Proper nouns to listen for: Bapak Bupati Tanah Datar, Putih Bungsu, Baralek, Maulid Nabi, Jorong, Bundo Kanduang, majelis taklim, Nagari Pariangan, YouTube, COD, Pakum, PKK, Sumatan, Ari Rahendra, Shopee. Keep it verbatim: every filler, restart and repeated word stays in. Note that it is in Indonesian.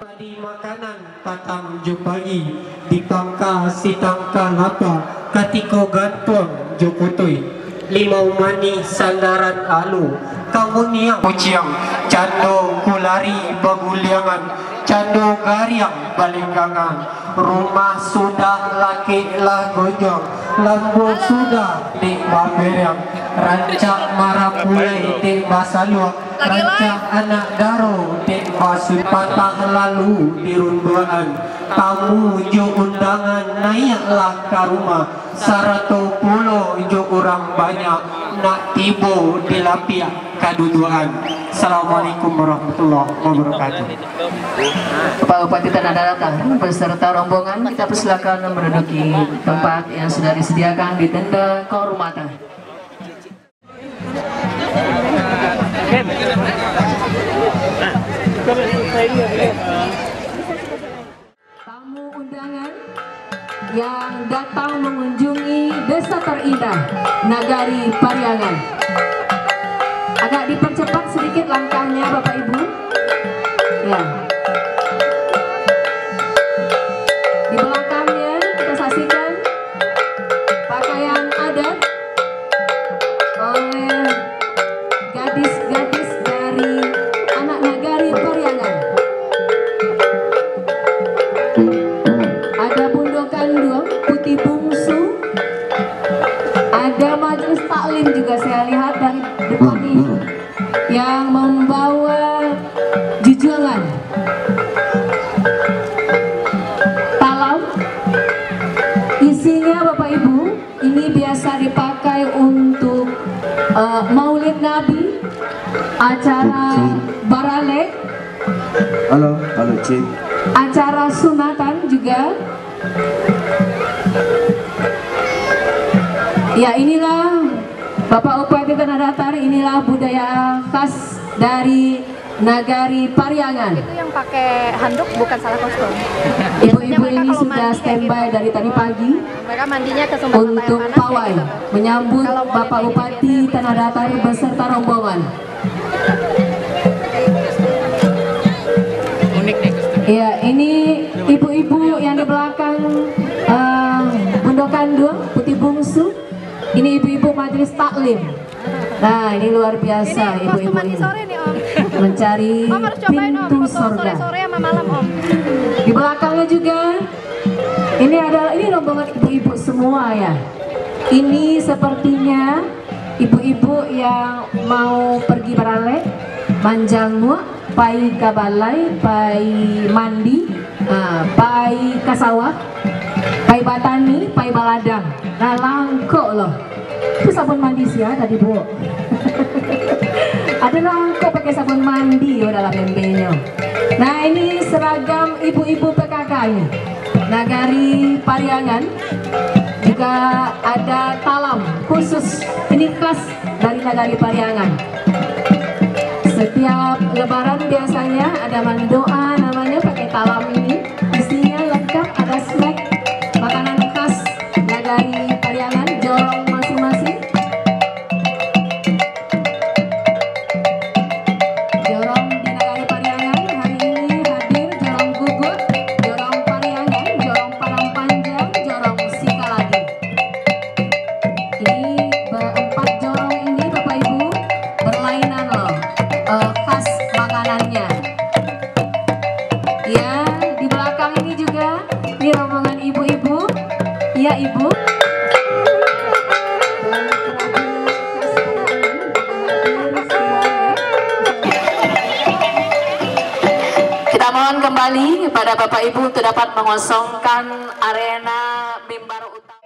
padi makanan patang jo pagi di pangka sitangka lapa katiko gantong jo putui limau mani sandaran alu kamuniang uciang cando kulari baguliangan cando gariang balenggangan rumah sudah laki lah gojong lambu sudah di baberiang rancak marapulai di basaluang rancak anak daro dek masih patah lalu di rumbaan tamu jo undangan naiklah ke rumah sarato pulo jo orang banyak nak tibo di lapia kaduduan. Assalamualaikum warahmatullahi wabarakatuh. Bapak Bupati Tanah Datar beserta rombongan kita persilakan menduduki tempat yang sudah disediakan di tenda kehormatan. Tamu undangan yang datang mengunjungi desa terindah Nagari Pariangan, agak dipercepat sedikit langkahnya Bapak Ibu ya. Di belakangnya kita saksikan pakaian adat oleh gadis-gadis dari anak Nagari Pariangan. Ada Bundo Kanduang, Putih Bungsu, ada majelis taklim juga saya lihat dari depan ini yang membawa jujulan, talam. Isinya Bapak Ibu, ini biasa dipakai untuk uh, Maulid Nabi, acara Baralek, halo, halo, Cik. Acara Sumatan juga. Ya, inilah Bapak Bupati Tanah Datar, inilah budaya khas dari Nagari Pariangan. Itu yang pakai handuk bukan salah kostum. Ibu-ibu ini sudah standby gitu dari tadi pagi. Mereka mandinya ke sumber untuk pawai gitu, menyambut Bapak Bupati Tanah Datar beserta rombongan. Ya, ini ibu-ibu yang di belakang uh, Bundo Kanduang, Putih Bungsu. Ini ibu-ibu majelis taklim. Nah, ini luar biasa ibu-ibu ini, ibu -ibu ini. Mencari om pintu om, surga. Sore sama malam, om. Di belakangnya juga ini adalah ini rombongan ibu-ibu semua ya. Ini sepertinya ibu-ibu yang mau pergi Baralek, Manjangua, pai kabalai, pai mandi, uh, pai kasawah, pai batani, pai baladang. Nah, langkok loh. Itu sabun mandi sih ya tadi Bu. Ada langkok pakai sabun mandi loh dalam embenya. Nah, ini seragam ibu-ibu P K K nya Nagari Pariangan. Juga ada talam khusus, ini khas dari Nagari Pariangan. Setiap lebaran biasanya ada mandoa namanya, pakai talam ini. Isinya lengkap, ada snack, makanan khas Nagari Pariangan, jorong masing-masing. Jorong di Nagari Pariangan hari ini hadir jorong gugut, jorong Pariangan, jorong parang panjang, jorong sikalagi. Ini empat jorong ini Bapak Ibu berlainan loh. Uh, khas makanannya ya. Di belakang ini juga ini rombongan ibu-ibu ya, ibu kita mohon kembali kepada Bapak Ibu untuk dapat mengosongkan arena mimbar utama.